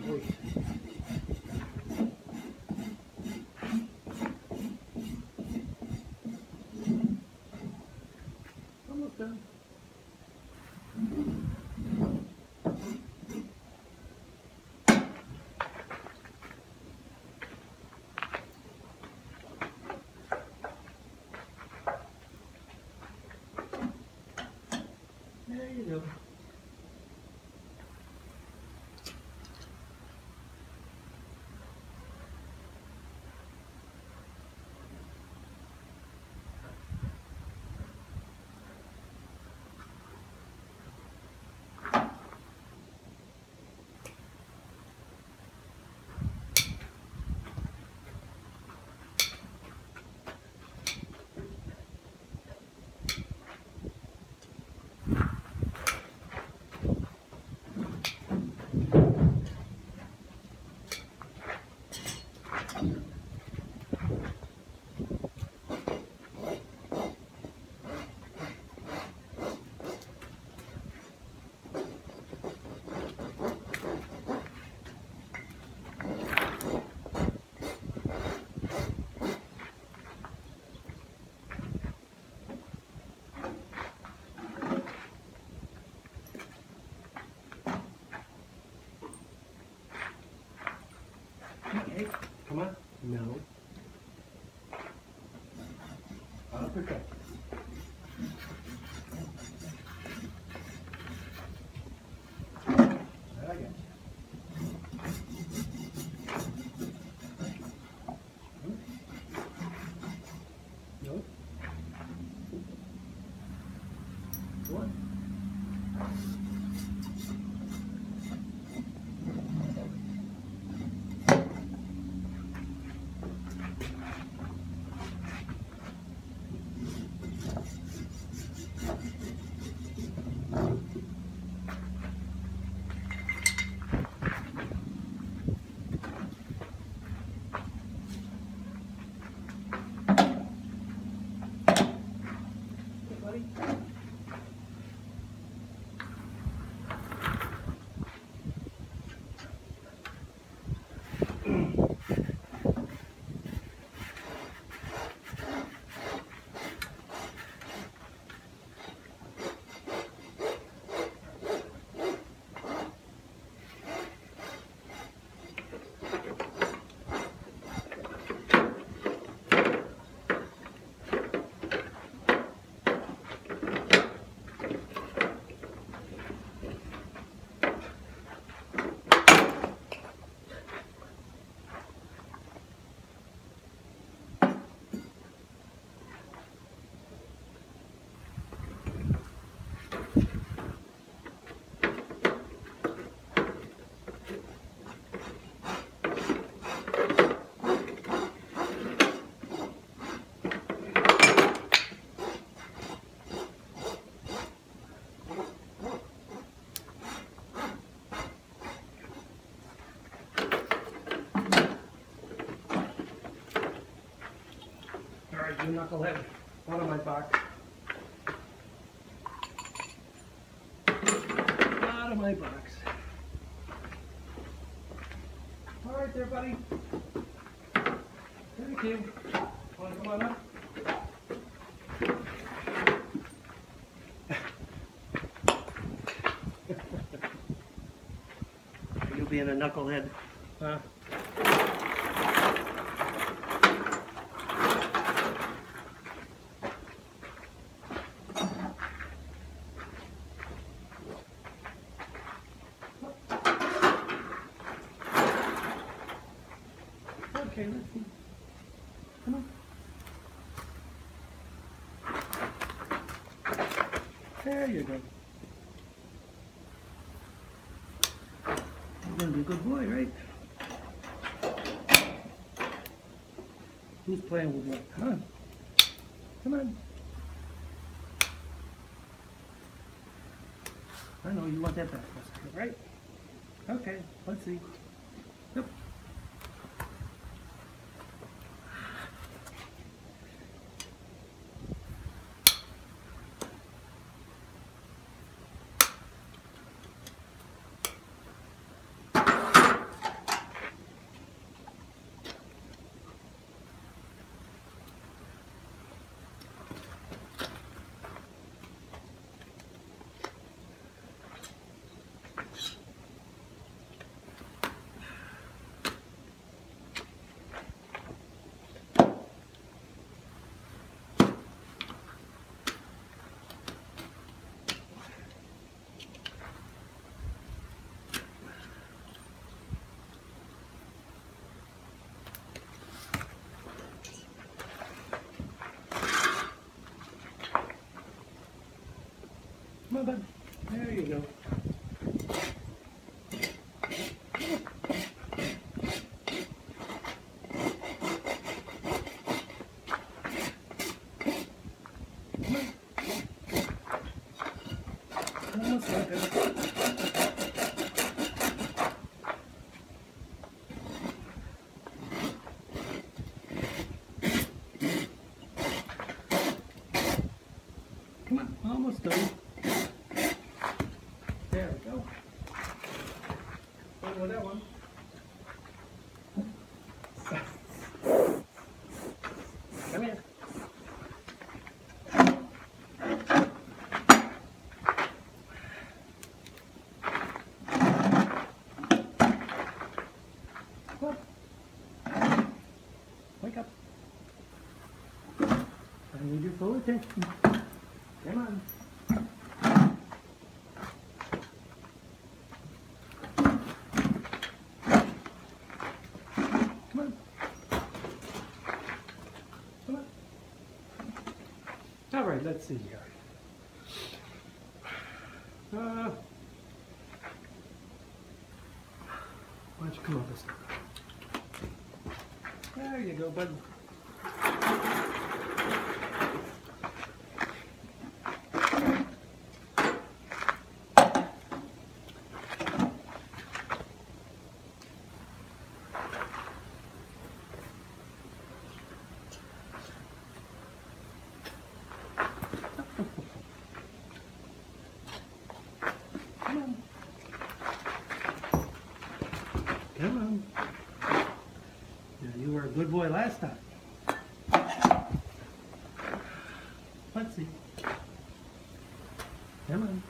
Almost done. There you go. Come on. No. Up or down? I got you. No. What? You knucklehead, one of my box. Out of my box. All right, there, buddy. Thank you. Want to come on up? You being a knucklehead, huh? Okay, let's see. Come on. There you go. You're going to be a good boy, right? Who's playing with what? Huh? Come on. I know you want that back, right? Okay, let's see. Yep. on, bud. There you go. Almost done. There we go. Over that one. Come here. Come on. Wake up. I need your full attention. Come on. Come on. Come on. All right, let's see here. Why don't you come over this way? There you go, bud. Come on. Yeah, you were a good boy last time. Let's see. Come on.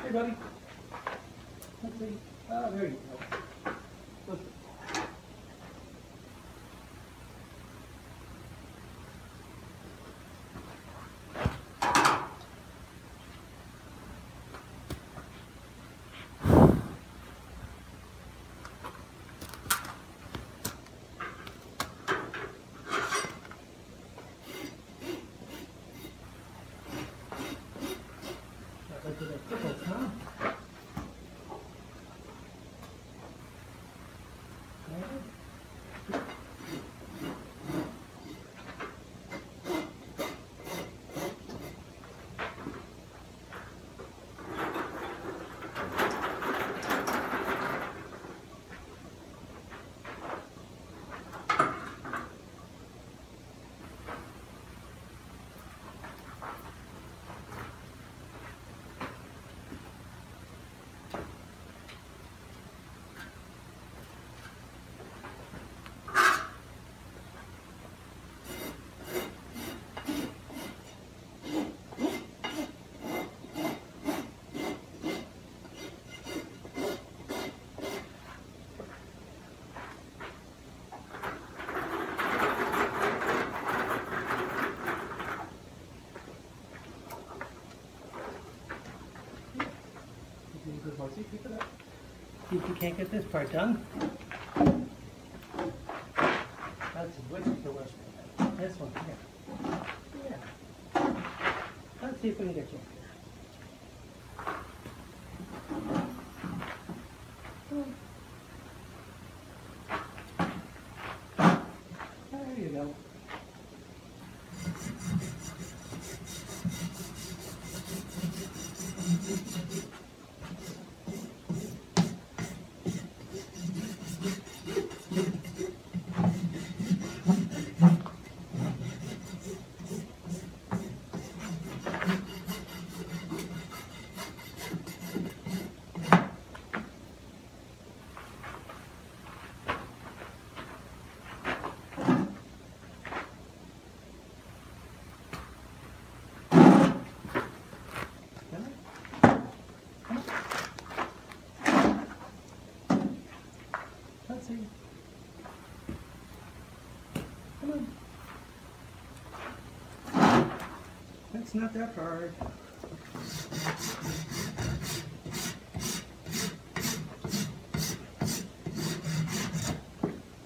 Hey, buddy. Let's see. Oh, there you go. Buster. can't get this part done. That's a wicked delicious one. This one here. Yeah. Let's see if we can get you. There you go. Come on. That's not that hard.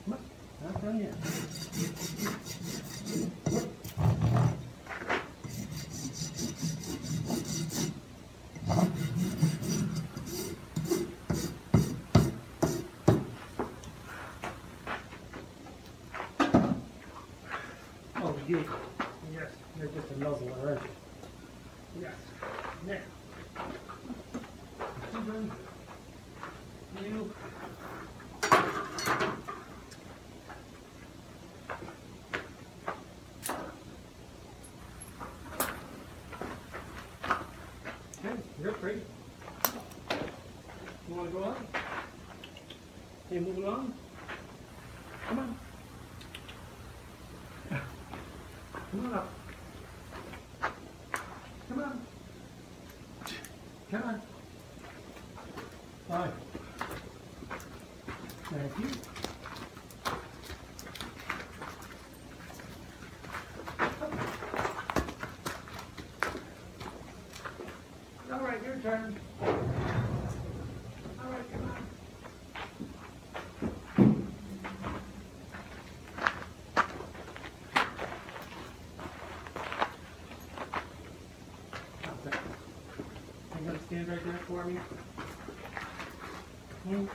What? Not done yet. Yes, they're just a nozzle already. Yes. Now, children, you okay, you're free. You want to go on? You move along? Come on. Come on up. Come on. Come on. All right. Thank you. All right, your turn. All right, come on. Stand right there for me. Mm.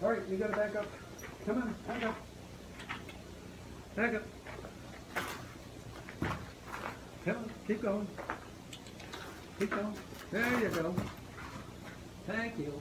All right, you gotta back up. Come on, back up. Back up. Come on, keep going. Keep going. There you go. Thank you.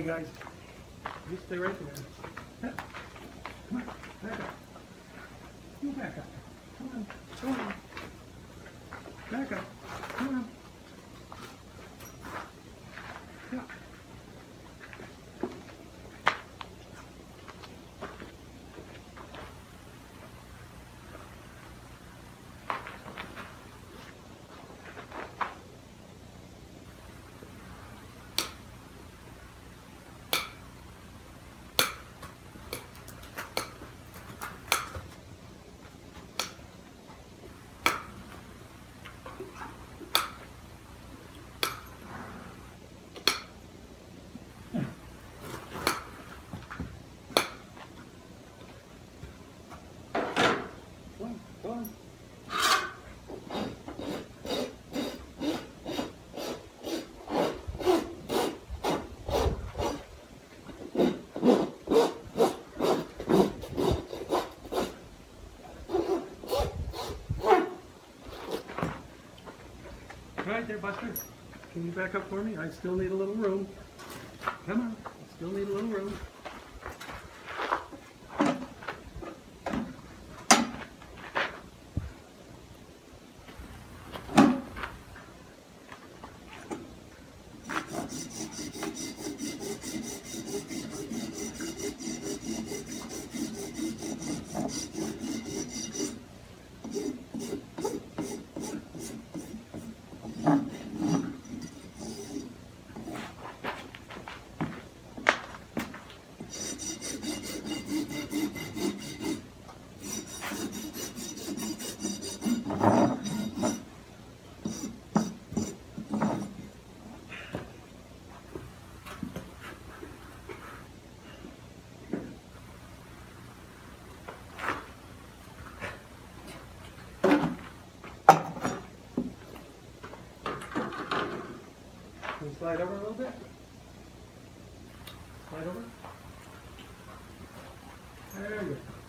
Hey guys, you stay right there. Come on, back up. You back up. Come on, come on. Back up. Come on. Yeah. Right there, Buster. Can you back up for me? I still need a little room. Come on, I still need a little room. Slide over a little bit. Slide over. There we go.